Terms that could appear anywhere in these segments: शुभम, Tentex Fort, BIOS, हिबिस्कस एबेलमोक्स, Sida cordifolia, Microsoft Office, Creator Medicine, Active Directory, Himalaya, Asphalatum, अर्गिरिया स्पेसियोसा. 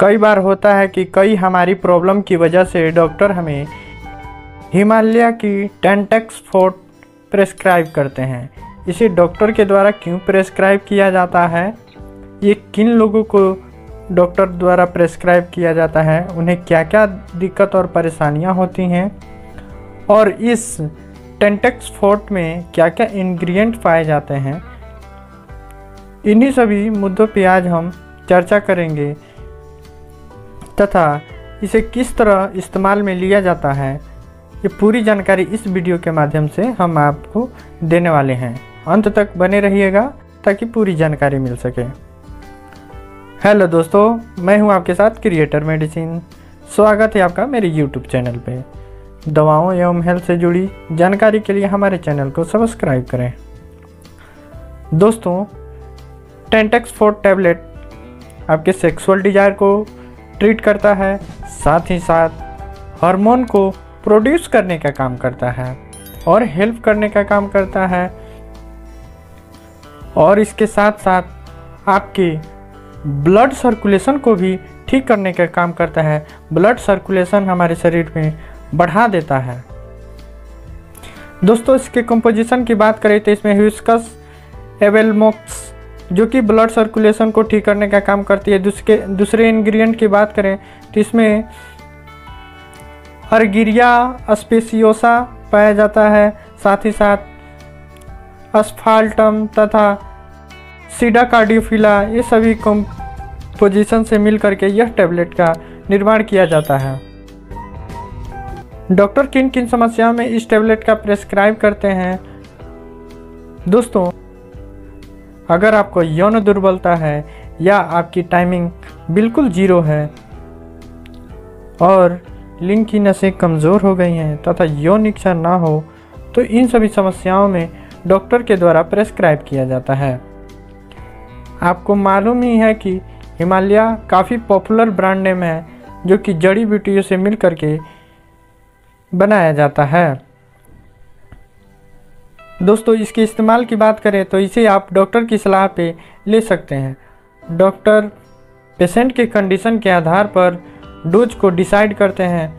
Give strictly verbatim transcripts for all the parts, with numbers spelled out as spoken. कई बार होता है कि कई हमारी प्रॉब्लम की वजह से डॉक्टर हमें हिमालय की टेंटेक्स फोर्ट प्रेस्क्राइब करते हैं। इसे डॉक्टर के द्वारा क्यों प्रेस्क्राइब किया जाता है, ये किन लोगों को डॉक्टर द्वारा प्रेस्क्राइब किया जाता है, उन्हें क्या क्या दिक्कत और परेशानियां होती हैं और इस टेंटेक्स फोर्ट में क्या क्या इंग्रेडिएंट पाए जाते हैं, इन्हीं सभी मुद्दों पर आज हम चर्चा करेंगे तथा इसे किस तरह इस्तेमाल में लिया जाता है, ये पूरी जानकारी इस वीडियो के माध्यम से हम आपको देने वाले हैं। अंत तक बने रहिएगा ताकि पूरी जानकारी मिल सके। हेलो दोस्तों, मैं हूं आपके साथ क्रिएटर मेडिसिन। स्वागत है आपका मेरे यूट्यूब चैनल पे। दवाओं एवं हेल्थ से जुड़ी जानकारी के लिए हमारे चैनल को सब्सक्राइब करें। दोस्तों, टेंटेक्स फोर्ट टैबलेट आपके सेक्सुअल डिजायर को ट्रीट करता है, साथ ही साथ हार्मोन को प्रोड्यूस करने का काम करता है और हेल्प करने का काम करता है, और इसके साथ साथ आपके ब्लड सर्कुलेशन को भी ठीक करने का काम करता है। ब्लड सर्कुलेशन हमारे शरीर में बढ़ा देता है। दोस्तों, इसके कंपोजिशन की बात करें तो इसमें हिबिस्कस एबेलमोक्स जो कि ब्लड सर्कुलेशन को ठीक करने का काम करती है। दूसरे दूसरे इंग्रेडिएंट की बात करें तो इसमें अर्गिरिया स्पेसियोसा पाया जाता है, साथ ही साथ अस्फाल्टम तथा सीडा कार्डियोफिला, ये सभी कंपोजिशन से मिल करके यह टैबलेट का निर्माण किया जाता है। डॉक्टर किन किन समस्याओं में इस टैबलेट का प्रेस्क्राइब करते हैं? दोस्तों, अगर आपको यौन दुर्बलता है या आपकी टाइमिंग बिल्कुल जीरो है और लिंग की नसें कमज़ोर हो गई हैं तथा यौन इच्छा ना हो, तो इन सभी समस्याओं में डॉक्टर के द्वारा प्रेस्क्राइब किया जाता है। आपको मालूम ही है कि हिमालया काफ़ी पॉपुलर ब्रांड नेम है जो कि जड़ी बूटियों से मिल करके बनाया जाता है। दोस्तों, इसके इस्तेमाल की बात करें तो इसे आप डॉक्टर की सलाह पे ले सकते हैं। डॉक्टर पेशेंट के कंडीशन के आधार पर डोज को डिसाइड करते हैं।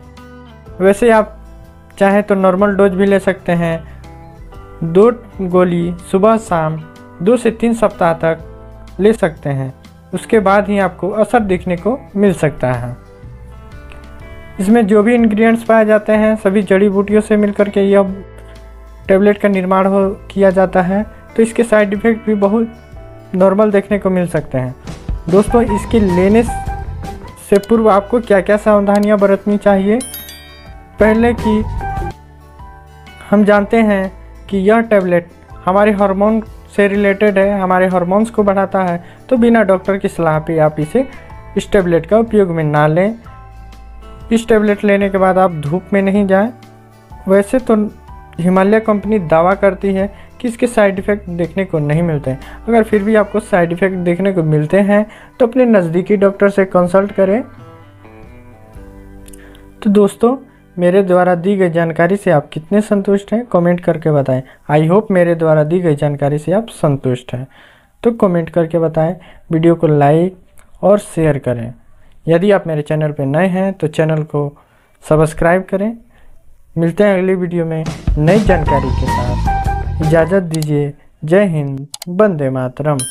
वैसे आप चाहें तो नॉर्मल डोज भी ले सकते हैं। दो गोली सुबह शाम दो से तीन सप्ताह तक ले सकते हैं, उसके बाद ही आपको असर दिखने को मिल सकता है। इसमें जो भी इंग्रेडिएंट्स पाए जाते हैं सभी जड़ी बूटियों से मिल करके यह टैबलेट का निर्माण हो किया जाता है, तो इसके साइड इफ़ेक्ट भी बहुत नॉर्मल देखने को मिल सकते हैं। दोस्तों, इसके लेने से पूर्व आपको क्या क्या सावधानियां बरतनी चाहिए? पहले कि हम जानते हैं कि यह टैबलेट हमारे हार्मोन से रिलेटेड है, हमारे हार्मोन्स को बढ़ाता है, तो बिना डॉक्टर की सलाह पे आप इसे इस टैबलेट का उपयोग में ना लें। इस टैबलेट लेने के बाद आप धूप में नहीं जाएं। वैसे तो हिमालय कंपनी दावा करती है कि इसके साइड इफ़ेक्ट देखने को नहीं मिलते हैं। अगर फिर भी आपको साइड इफ़ेक्ट देखने को मिलते हैं तो अपने नज़दीकी डॉक्टर से कंसल्ट करें। तो दोस्तों, मेरे द्वारा दी गई जानकारी से आप कितने संतुष्ट हैं, कमेंट करके बताएं। आई होप मेरे द्वारा दी गई जानकारी से आप संतुष्ट हैं, तो कमेंट करके बताएं। वीडियो को लाइक और शेयर करें। यदि आप मेरे चैनल पर नए हैं तो चैनल को सब्सक्राइब करें। मिलते हैं अगली वीडियो में नई जानकारी के साथ। इजाज़त दीजिए। जय हिंद, वंदे मातरम।